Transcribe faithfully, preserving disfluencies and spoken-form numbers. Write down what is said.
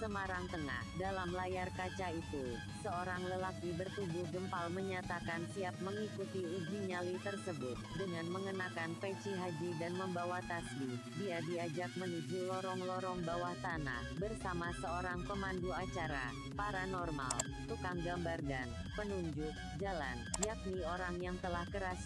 Semarang Tengah. Dalam layar kaca itu, seorang lelaki bertubuh gempal menyatakan siap mengikuti uji nyali tersebut. Dengan mengenakan peci haji dan membawa tasbih, dia diajak menuju lorong-lorong bawah tanah bersama seorang pemandu acara paranormal, tukang gambar dan penunjuk jalan, yakni orang yang telah keras